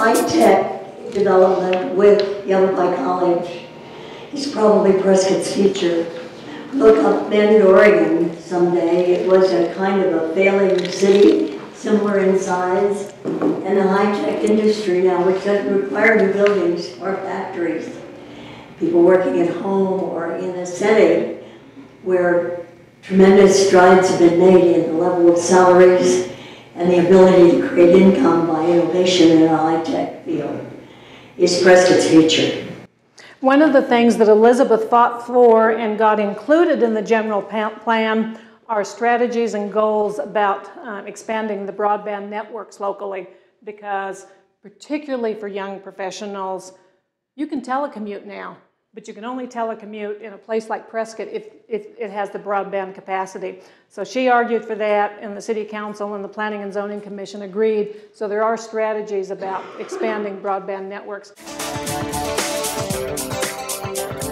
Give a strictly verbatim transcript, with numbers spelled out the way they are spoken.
high-tech development with Yavapai College. He's probably Prescott's future. Look up Bend, Oregon someday. It was a kind of a failing city, similar in size, and a high-tech industry now which doesn't require new buildings or factories. People working at home or in a setting where tremendous strides have been made in the level of salaries and the ability to create income by innovation in a high-tech field is Prescott's future. One of the things that Elizabeth fought for and got included in the general plan are strategies and goals about um, expanding the broadband networks locally, because particularly for young professionals, you can telecommute now, but you can only telecommute in a place like Prescott if, if it has the broadband capacity. So she argued for that, and the City Council and the Planning and Zoning Commission agreed. So there are strategies about expanding broadband networks. Thank you.